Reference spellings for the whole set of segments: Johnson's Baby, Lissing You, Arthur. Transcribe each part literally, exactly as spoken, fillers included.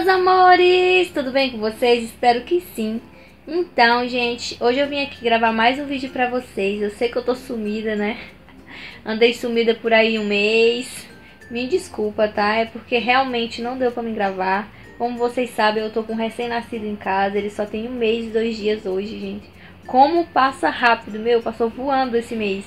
meus amores! Tudo bem com vocês? Espero que sim. Então, gente, hoje eu vim aqui gravar mais um vídeo pra vocês. Eu sei que eu tô sumida, né? Andei sumida por aí um mês. Me desculpa, tá? É porque realmente não deu pra me gravar. Como vocês sabem, eu tô com um recém-nascido em casa. Ele só tem um mês e dois dias hoje, gente. Como passa rápido, meu, passou voando esse mês.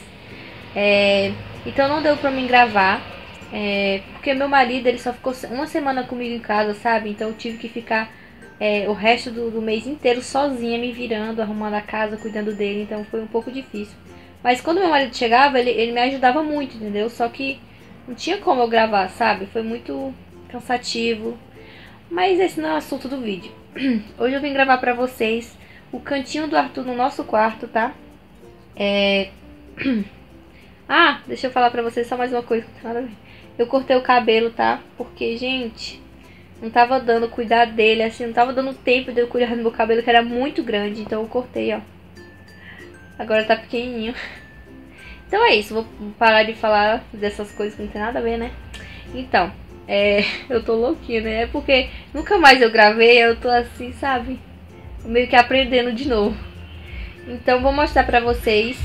É... Então não deu pra mim gravar. É, porque meu marido, ele só ficou uma semana comigo em casa, sabe? Então eu tive que ficar é, o resto do, do mês inteiro sozinha, me virando, arrumando a casa, cuidando dele. Então foi um pouco difícil. Mas quando meu marido chegava, ele, ele me ajudava muito, entendeu? Só que não tinha como eu gravar, sabe? Foi muito cansativo. Mas esse não é o assunto do vídeo. Hoje eu vim gravar pra vocês o cantinho do Arthur no nosso quarto, tá? É... Ah, deixa eu falar pra vocês só mais uma coisa. Eu cortei o cabelo, tá? Porque, gente, não tava dando cuidar dele, assim, não tava dando tempo de eu cuidar do meu cabelo, que era muito grande. Então eu cortei, ó. Agora tá pequenininho. Então é isso, vou parar de falar dessas coisas que não tem nada a ver, né? Então, é, eu tô louquinha, né? É porque nunca mais eu gravei, eu tô assim, sabe? Meio que aprendendo de novo. Então vou mostrar pra vocês...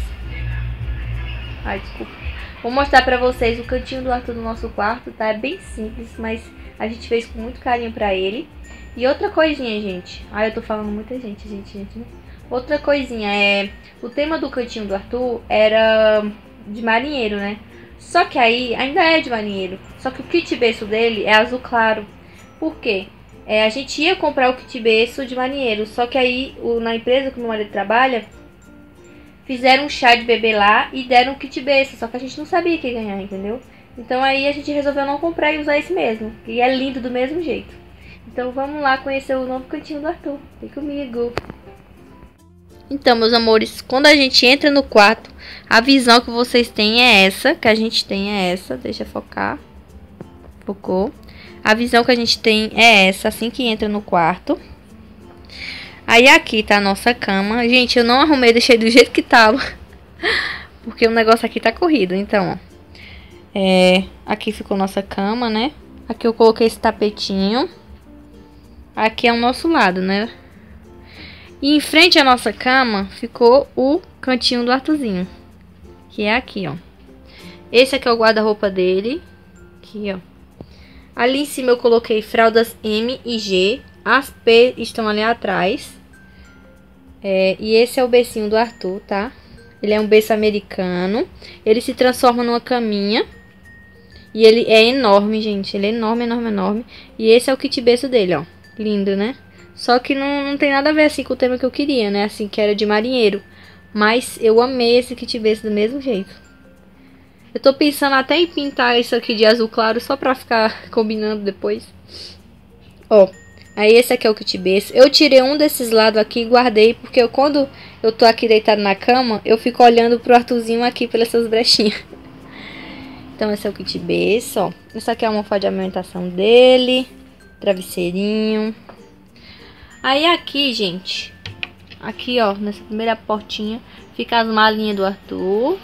Ai, desculpa. Vou mostrar pra vocês o cantinho do Arthur do nosso quarto, tá? É bem simples, mas a gente fez com muito carinho pra ele. E outra coisinha, gente... Ai, eu tô falando muita gente, gente, gente, né? Outra coisinha é... O tema do cantinho do Arthur era de marinheiro, né? Só que aí, ainda é de marinheiro. Só que o kit berço dele é azul claro. Por quê? É, a gente ia comprar o kit berço de marinheiro. Só que aí, o, na empresa que o meu marido trabalha... Fizeram um chá de bebê lá e deram um kit berço, só que a gente não sabia o que ganhar, entendeu? Então aí a gente resolveu não comprar e usar esse mesmo, que é lindo do mesmo jeito. Então vamos lá conhecer o novo cantinho do Arthur, vem comigo! Então, meus amores, quando a gente entra no quarto, a visão que vocês têm é essa, que a gente tem é essa, deixa eu focar, focou. A visão que a gente tem é essa, assim que entra no quarto. Aí aqui tá a nossa cama. Gente, eu não arrumei, deixei do jeito que tava. Porque o negócio aqui tá corrido, então, ó. É, aqui ficou nossa cama, né? Aqui eu coloquei esse tapetinho. Aqui é o nosso lado, né? E em frente à nossa cama ficou o cantinho do Arthurzinho. Que é aqui, ó. Esse aqui é o guarda-roupa dele. Aqui, ó. Ali em cima eu coloquei fraldas M e G. As P estão ali atrás. É, e esse é o bercinho do Arthur, tá? Ele é um berço americano. Ele se transforma numa caminha. E ele é enorme, gente. Ele é enorme, enorme, enorme. E esse é o kit berço dele, ó. Lindo, né? Só que não, não tem nada a ver assim com o tema que eu queria, né? Assim, que era de marinheiro. Mas eu amei esse kit berço do mesmo jeito. Eu tô pensando até em pintar isso aqui de azul claro, só pra ficar combinando depois. Ó. Aí esse aqui é o kit berço. Eu tirei um desses lados aqui e guardei, porque eu, quando eu tô aqui deitado na cama, eu fico olhando pro Arthurzinho aqui pelas essas brechinhas. Então esse é o kit berço, ó. Essa aqui é a almofada de amamentação dele, travesseirinho. Aí aqui, gente, aqui, ó, nessa primeira portinha, fica as malinhas do Arthur.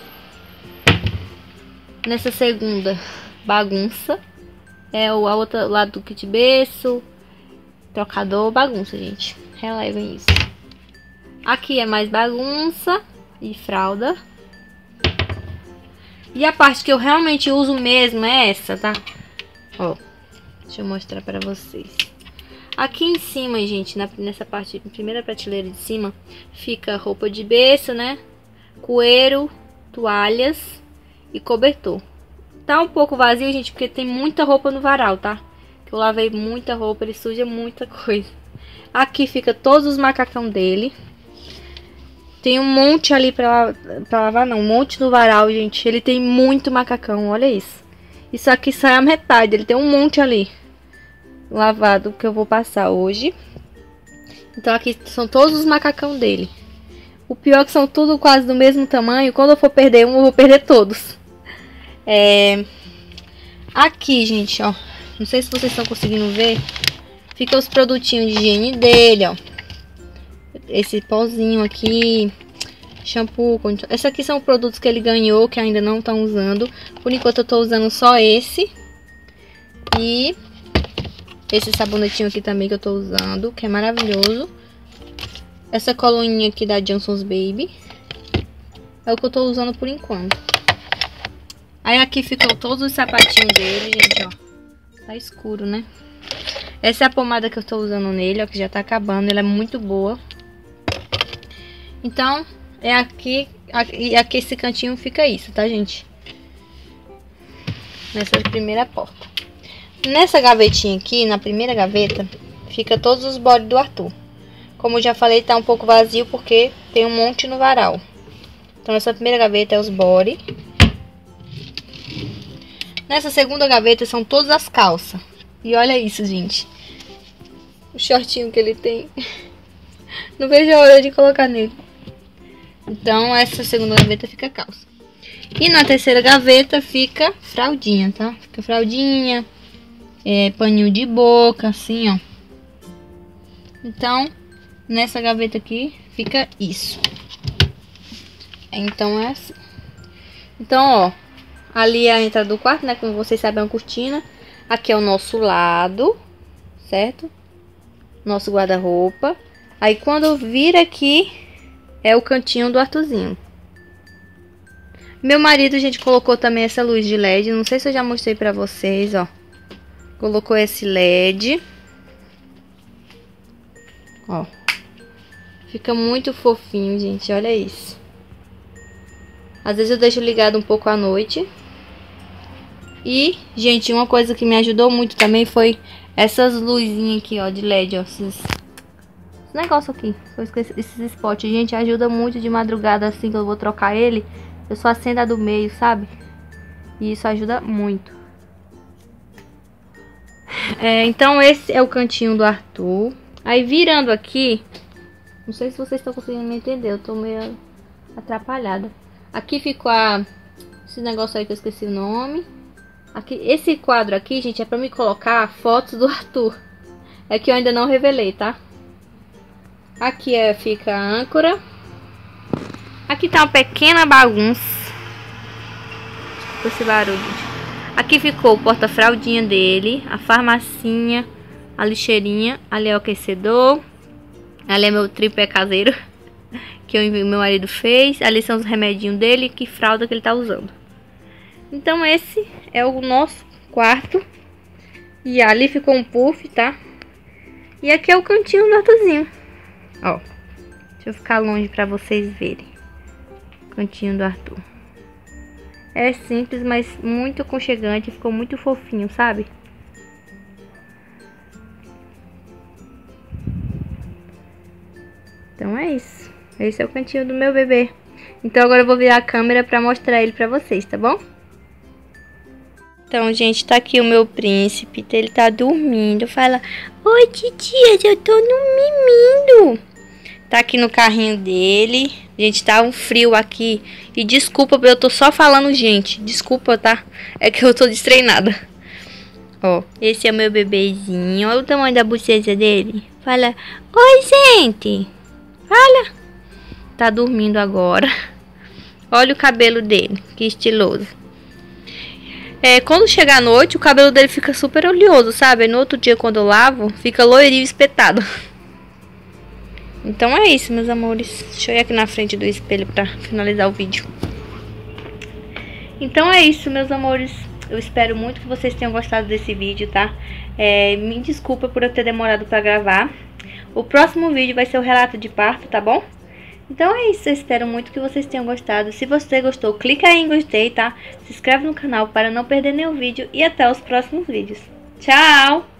Nessa segunda, bagunça. É o a outra lado do kit berço. Trocador, bagunça, gente. Relevem isso. Aqui é mais bagunça e fralda. E a parte que eu realmente uso mesmo é essa, tá? Ó, deixa eu mostrar pra vocês. Aqui em cima, gente, na, nessa parte, primeira prateleira de cima, fica roupa de berço, né? Cueiro, toalhas e cobertor. Tá um pouco vazio, gente, porque tem muita roupa no varal, tá? Eu lavei muita roupa, ele suja muita coisa. Aqui fica todos os macacão dele. Tem um monte ali pra, pra lavar, não. Um monte no varal, gente. Ele tem muito macacão, olha isso. Isso aqui sai a metade, ele tem um monte ali. Lavado, que eu vou passar hoje. Então aqui são todos os macacão dele. O pior é que são tudo quase do mesmo tamanho. Quando eu for perder um, eu vou perder todos. É... Aqui, gente, ó. Não sei se vocês estão conseguindo ver. Fica os produtinhos de higiene dele, ó. Esse pozinho aqui. Shampoo, condicionador. Esses aqui são produtos que ele ganhou, que ainda não estão usando. Por enquanto eu tô usando só esse. E Esse sabonetinho aqui também que eu tô usando, que é maravilhoso. Essa coluninha aqui da Johnson's Baby. É o que eu tô usando por enquanto. Aí aqui ficou todos os sapatinhos dele, gente, ó. Tá escuro, né? Essa é a pomada que eu tô usando nele, ó, que já tá acabando. Ela é muito boa. Então, é aqui... E aqui esse cantinho fica isso, tá, gente? Nessa primeira porta. Nessa gavetinha aqui, na primeira gaveta, fica todos os bodes do Arthur. Como eu já falei, tá um pouco vazio porque tem um monte no varal. Então, essa primeira gaveta é os bodes. Nessa segunda gaveta são todas as calças. E olha isso, gente. O shortinho que ele tem. Não vejo a hora de colocar nele. Então, essa segunda gaveta fica calça. E na terceira gaveta fica fraldinha, tá? Fica fraldinha, é, paninho de boca, assim, ó. Então, nessa gaveta aqui fica isso. Então, é assim. Então, ó. Ali é a entrada do quarto, né? Como vocês sabem, é uma cortina. Aqui é o nosso lado, certo? Nosso guarda-roupa. Aí, quando vira aqui... É o cantinho do Arthurzinho. Meu marido, gente, colocou também essa luz de L E D. Não sei se eu já mostrei pra vocês, ó. Colocou esse L E D. Ó. Fica muito fofinho, gente. Olha isso. Às vezes eu deixo ligado um pouco à noite. E, gente, uma coisa que me ajudou muito também foi essas luzinhas aqui, ó, de L E D, ó. Esses... negócio aqui, esses spots, gente, ajuda muito de madrugada, assim que eu vou trocar ele, eu só acendo a do meio, sabe? E isso ajuda muito. É, então esse é o cantinho do Arthur. Aí virando aqui, não sei se vocês estão conseguindo me entender, eu tô meio atrapalhada. Aqui ficou a, esse negócio aí que eu esqueci o nome. Aqui, esse quadro aqui, gente, é pra me colocar fotos do Arthur. É que eu ainda não revelei, tá? Aqui é, fica a âncora. Aqui tá uma pequena bagunça. Desculpa esse barulho. Aqui ficou o porta-fraldinha dele. A farmacinha. A lixeirinha. Ali é o aquecedor. Ali é meu tripé caseiro. Que eu, meu marido fez. Ali são os remedinhos dele. Que fralda que ele tá usando. Então esse é o nosso quarto. E ali ficou um puff, tá? E aqui é o cantinho do Arthurzinho. Ó, deixa eu ficar longe pra vocês verem. Cantinho do Arthur. É simples, mas muito aconchegante. Ficou muito fofinho, sabe? Então é isso. Esse é o cantinho do meu bebê. Então agora eu vou virar a câmera pra mostrar ele pra vocês, tá bom? Então, gente, tá aqui o meu príncipe. Ele tá dormindo. Fala, oi, titia, eu tô dormindo. Tá aqui no carrinho dele. Gente, tá um frio aqui. E desculpa, eu tô só falando, gente. Desculpa, tá? É que eu tô destreinada. Ó, esse é o meu bebezinho. Olha o tamanho da bochecha dele. Fala, oi, gente. Fala. Tá dormindo agora. Olha o cabelo dele. Que estiloso. É, quando chega a noite, o cabelo dele fica super oleoso, sabe? No outro dia, quando eu lavo, fica loirinho espetado. Então é isso, meus amores. Deixa eu ir aqui na frente do espelho pra finalizar o vídeo. Então é isso, meus amores. Eu espero muito que vocês tenham gostado desse vídeo, tá? É, me desculpa por eu ter demorado pra gravar. O próximo vídeo vai ser o relato de parto, tá bom? Então é isso, eu espero muito que vocês tenham gostado. Se você gostou, clica aí em gostei, tá? Se inscreve no canal para não perder nenhum vídeo. E até os próximos vídeos. Tchau!